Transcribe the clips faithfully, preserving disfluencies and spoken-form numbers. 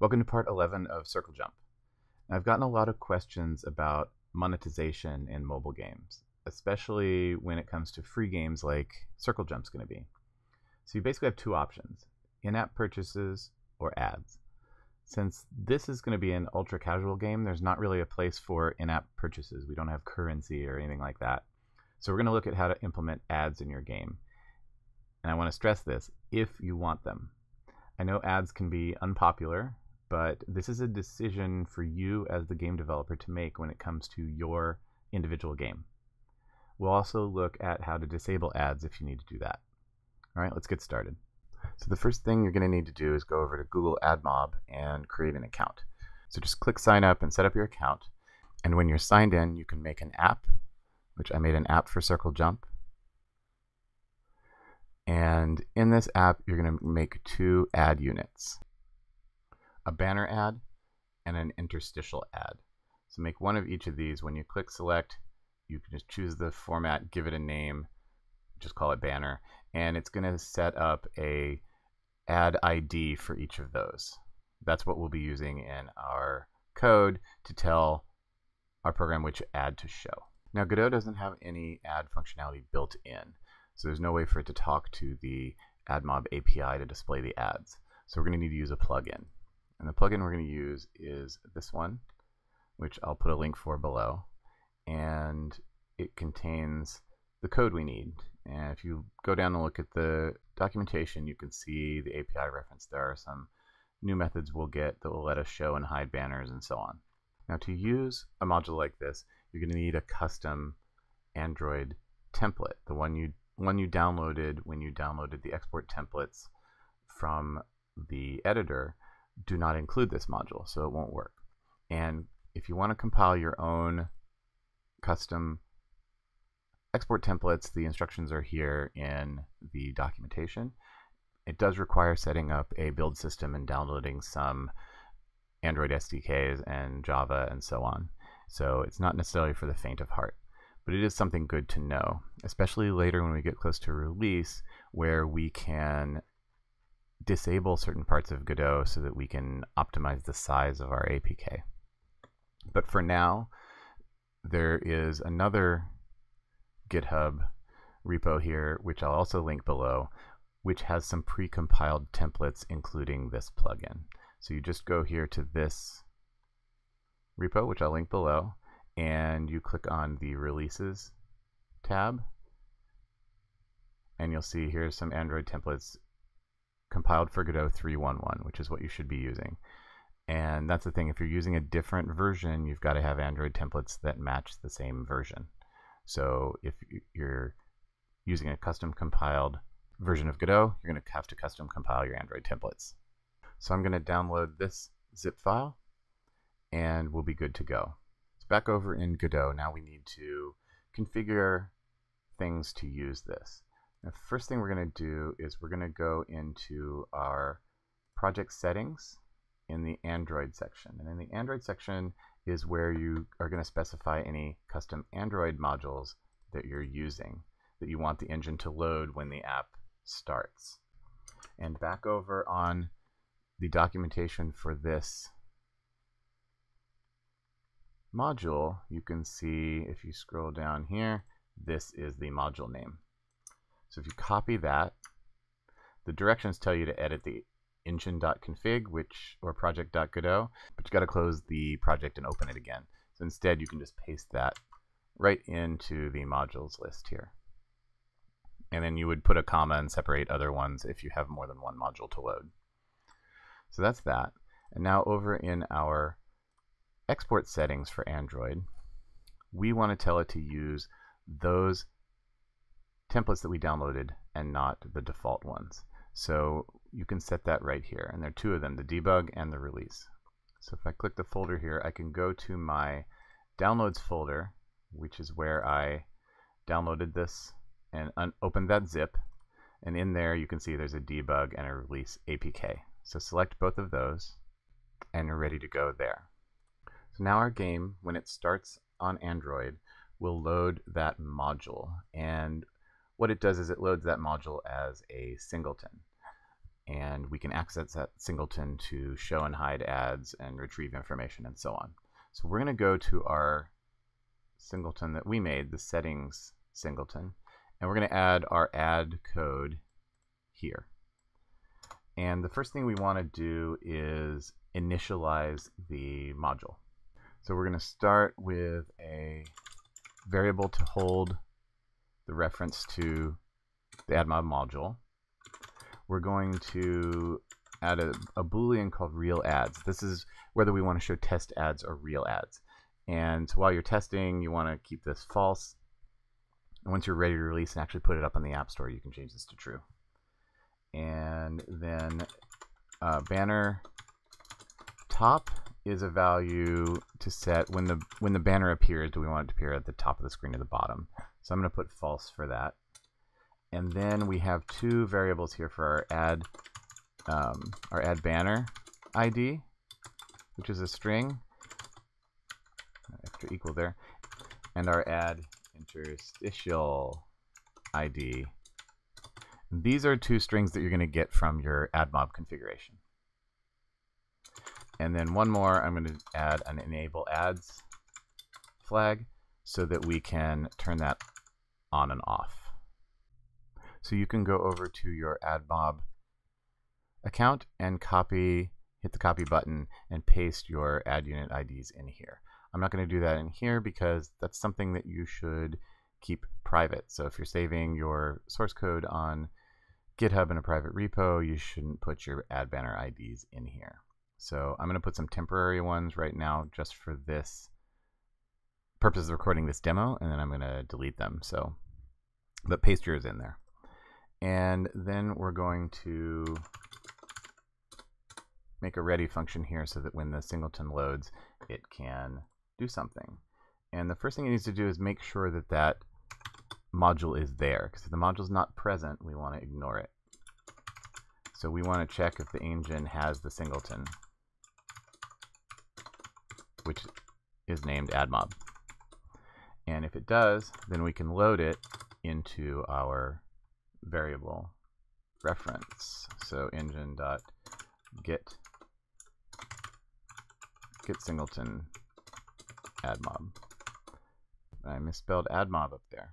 Welcome to part eleven of Circle Jump. Now, I've gotten a lot of questions about monetization in mobile games, especially when it comes to free games like Circle Jump's going to be. So you basically have two options, in-app purchases or ads. Since this is going to be an ultra-casual game, there's not really a place for in-app purchases. We don't have currency or anything like that. So we're going to look at how to implement ads in your game. And I want to stress this, if you want them. I know ads can be unpopular, but this is a decision for you as the game developer to make when it comes to your individual game. We'll also look at how to disable ads if you need to do that. All right, let's get started. So the first thing you're going to need to do is go over to Google AdMob and create an account. So just click sign up and set up your account. And when you're signed in, you can make an app, which I made an app for Circle Jump. And in this app, you're going to make two ad units, a banner ad and an interstitial ad. So make one of each of these. When you click select, you can just choose the format, give it a name, just call it banner, and it's going to set up a ad I D for each of those. That's what we'll be using in our code to tell our program which ad to show. Now, Godot doesn't have any ad functionality built in, so there's no way for it to talk to the AdMob A P I to display the ads. So we're going to need to use a plugin. And the plugin we're going to use is this one, which I'll put a link for below. And it contains the code we need. And if you go down and look at the documentation, you can see the A P I reference. There are some new methods we'll get that will let us show and hide banners and so on. Now, to use a module like this, you're going to need a custom Android template, the one you one you downloaded when you downloaded the export templates from the editor. Do not include this module, so it won't work. And if you want to compile your own custom export templates, the instructions are here in the documentation. It does require setting up a build system and downloading some Android S D Ks and Java and so on. So it's not necessarily for the faint of heart, but it is something good to know, especially later when we get close to release, where we can disable certain parts of Godot so that we can optimize the size of our A P K. But for now, there is another GitHub repo here, which I'll also link below, which has some pre-compiled templates, including this plugin. So you just go here to this repo, which I'll link below, and you click on the Releases tab, and you'll see here's some Android templates compiled for Godot three point one point one, which is what you should be using. And that's the thing, if you're using a different version, you've got to have Android templates that match the same version. So if you're using a custom compiled version of Godot, you're going to have to custom compile your Android templates. So I'm going to download this zip file, and we'll be good to go. So back over in Godot, now we need to configure things to use this. The first thing we're going to do is we're going to go into our project settings in the Android section. And in the Android section is where you are going to specify any custom Android modules that you're using, that you want the engine to load when the app starts. And back over on the documentation for this module, you can see, if you scroll down here, this is the module name. So if you copy that, the directions tell you to edit the engine.config, which, or project.godot, but you've got to close the project and open it again. So instead, you can just paste that right into the modules list here. And then you would put a comma and separate other ones if you have more than one module to load. So that's that. And now over in our export settings for Android, we want to tell it to use those templates that we downloaded and not the default ones. So you can set that right here. And there are two of them, the debug and the release. So if I click the folder here, I can go to my downloads folder, which is where I downloaded this and opened that zip. And in there, you can see there's a debug and a release A P K. So select both of those, and you're ready to go there. So now our game, when it starts on Android, will load that module. And what it does is it loads that module as a singleton. and we can access that singleton to show and hide ads and retrieve information and so on. So we're going to go to our singleton that we made, the settings singleton, and we're going to add our ad code here. And the first thing we want to do is initialize the module. So we're going to start with a variable to hold the reference to the AdMob module. We're going to add a, a Boolean called real ads. This is whether we want to show test ads or real ads. And so while you're testing, you want to keep this false. And once you're ready to release and actually put it up on the App Store, you can change this to true. And then uh, banner top is a value to set when the when the banner appears. Do we want it to appear at the top of the screen or the bottom? So I'm going to put false for that. And then we have two variables here for our ad um, our ad banner I D, which is a string, extra equal there, and our ad interstitial I D. These are two strings that you're going to get from your AdMob configuration. And then one more, I'm going to add an enable ads flag so that we can turn that on and off. So you can go over to your AdMob account and copy, hit the copy button and paste your ad unit I Ds in here. I'm not going to do that in here because that's something that you should keep private. So if you're saving your source code on GitHub in a private repo, you shouldn't put your ad banner I Ds in here. So I'm going to put some temporary ones right now just for this purpose of recording this demo, and then I'm going to delete them. So, but paste yours in there. And then we're going to make a ready function here so that when the singleton loads, it can do something. And the first thing it needs to do is make sure that that module is there, because if the module is not present, we want to ignore it. So we want to check if the engine has the singleton, which is named AdMob. And if it does, then we can load it into our variable reference. So engine.get get singleton AdMob. I misspelled AdMob up there.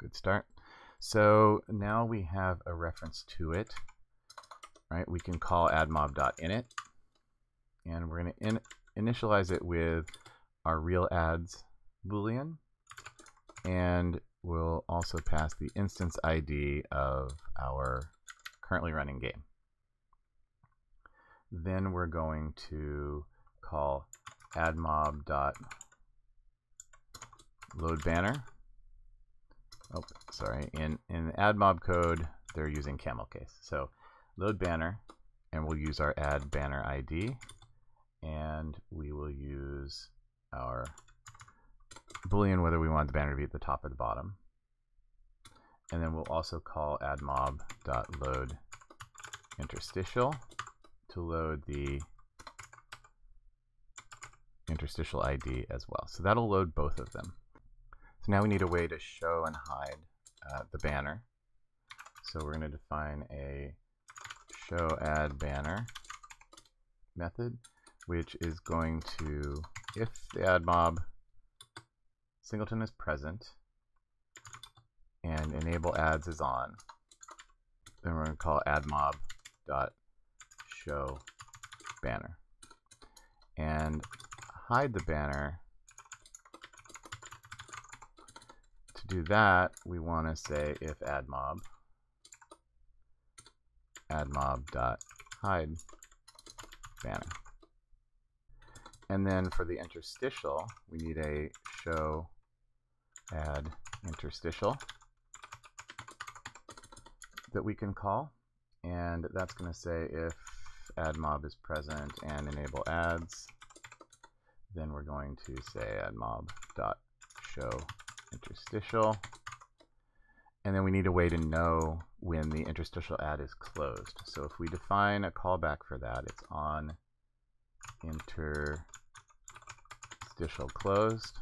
Good start. So now we have a reference to it, right? We can call AdMob.init, and we're going to in initialize it with our real ads Boolean, and we'll also pass the instance I D of our currently running game. Then we're going to call AdMob.loadBanner. Oh, sorry. In in AdMob code, they're using camel case. So load banner, and we'll use our ad banner I D, and we will use our Boolean whether we want the banner to be at the top or the bottom. And then we'll also call AdMob.load interstitial to load the interstitial I D as well. So that'll load both of them. So now we need a way to show and hide uh, the banner. So we're going to define a show ad banner method, which is going to, if the AdMob singleton is present and enable ads is on, then we're going to call AdMob.show banner. And hide the banner, do that, we want to say if AdMob, AdMob.hide banner. And then for the interstitial, we need a show ad interstitial that we can call. And that's going to say if AdMob is present and enable ads, then we're going to say AdMob.show interstitial, and then we need a way to know when the interstitial ad is closed. So if we define a callback for that, it's on interstitial closed,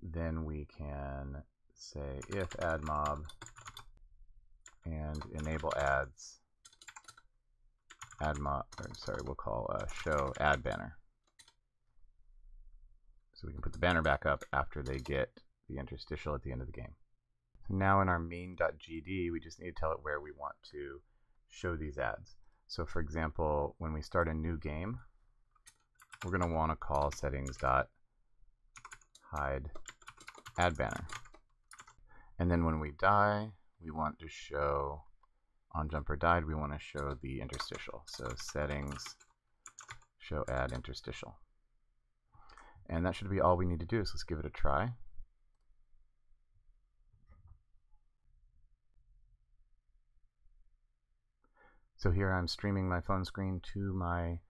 then we can say if AdMob and enable ads. AdMob, or sorry, we'll call uh, show ad banner. So we can put the banner back up after they get the interstitial at the end of the game. So now in our main.gd, we just need to tell it where we want to show these ads. So for example, when we start a new game, we're going to want to call settings.hide ad banner. And then when we die, we want to show on jumper died, we want to show the interstitial. So settings show add interstitial. And that should be all we need to do, so let's give it a try. So here I'm streaming my phone screen to my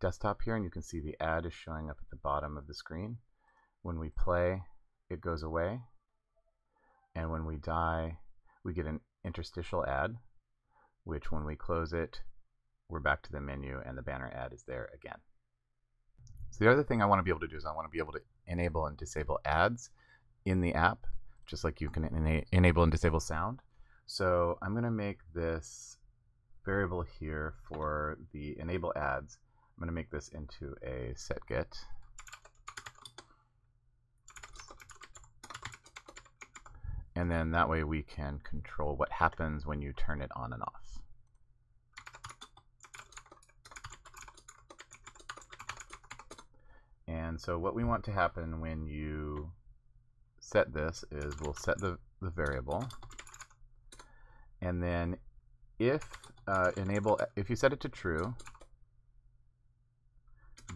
desktop here, and you can see the ad is showing up at the bottom of the screen. When we play, it goes away. And when we die, we get an interstitial ad, which when we close it, we're back to the menu and the banner ad is there again. So the other thing I want to be able to do is I want to be able to enable and disable ads in the app, just like you can ena enable and disable sound. So I'm going to make this variable here for the enable ads. I'm going to make this into a setGet. And then that way we can control what happens when you turn it on and off. And so what we want to happen when you set this is we'll set the, the variable, and then if uh, enable, if you set it to true,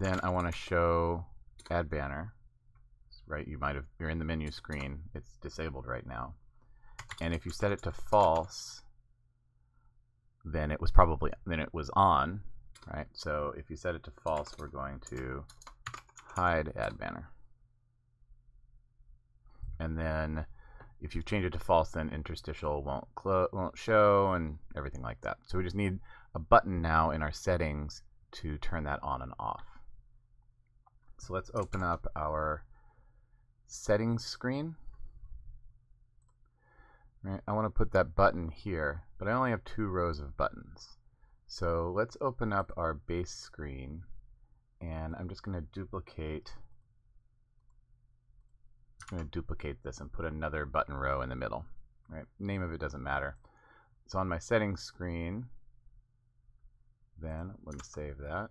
then I want to show ad banner. Right, you might have, you're in the menu screen, it's disabled right now. And if you set it to false, then it was probably, then it was on, right? So if you set it to false, we're going to hide ad banner. And then if you change it to false, then interstitial won't clo won't show and everything like that. So we just need a button now in our settings to turn that on and off. So let's open up our settings screen. Right, I want to put that button here, but I only have two rows of buttons. So let's open up our base screen, and I'm just going to duplicate I'm going to duplicate this and put another button row in the middle. Right? Name of it doesn't matter. So on my settings screen, then let me save that.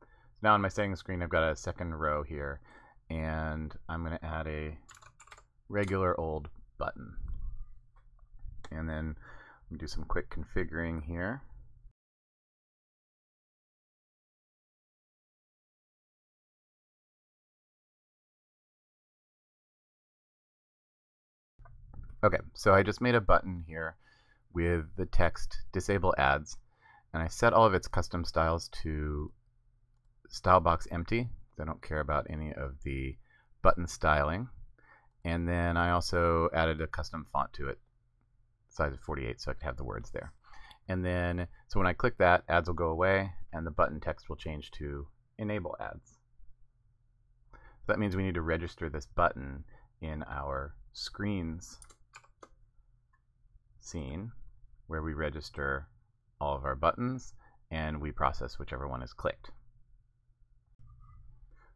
So now on my settings screen, I've got a second row here, and I'm going to add a regular old button. And then we do some quick configuring here. Okay, so I just made a button here with the text disable ads, and I set all of its custom styles to style box empty. I don't care about any of the button styling. And then I also added a custom font to it, size of forty-eight, so I could have the words there. And then, so when I click that, ads will go away, and the button text will change to enable ads. So that means we need to register this button in our screens scene, where we register all of our buttons, and we process whichever one is clicked.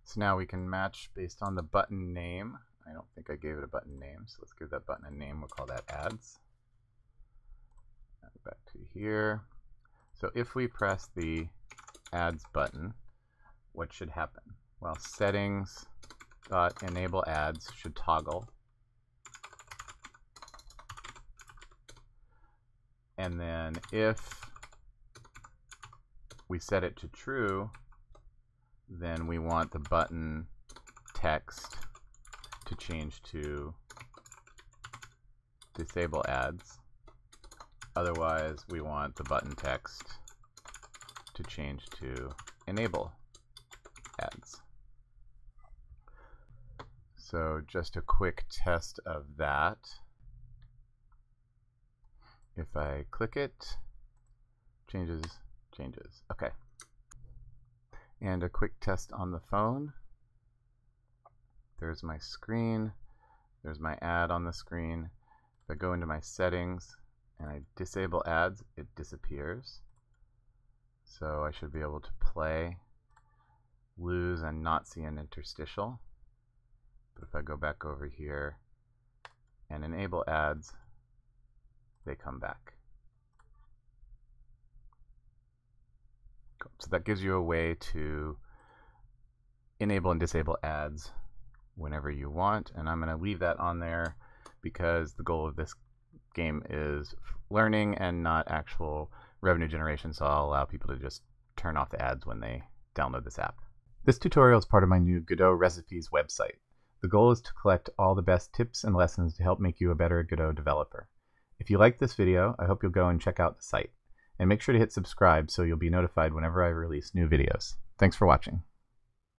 So now we can match based on the button name. I don't think I gave it a button name, so let's give that button a name. We'll call that ads. Back to here. So if we press the ads button, what should happen? Well, settings.enable ads should toggle. And then if we set it to true, then we want the button text to change to disable ads. Otherwise, we want the button text to change to enable ads. So just a quick test of that. If I click it, changes, changes. Okay. And a quick test on the phone. There's my screen. There's my ad on the screen. If I go into my settings and I disable ads, it disappears. So I should be able to play, lose, and not see an interstitial. But if I go back over here and enable ads, they come back. Cool. So that gives you a way to enable and disable ads whenever you want, and I'm going to leave that on there because the goal of this game is learning and not actual revenue generation, so I'll allow people to just turn off the ads when they download this app. This tutorial is part of my new Godot Recipes website. The goal is to collect all the best tips and lessons to help make you a better Godot developer. If you liked this video, I hope you'll go and check out the site. And make sure to hit subscribe so you'll be notified whenever I release new videos. Thanks for watching.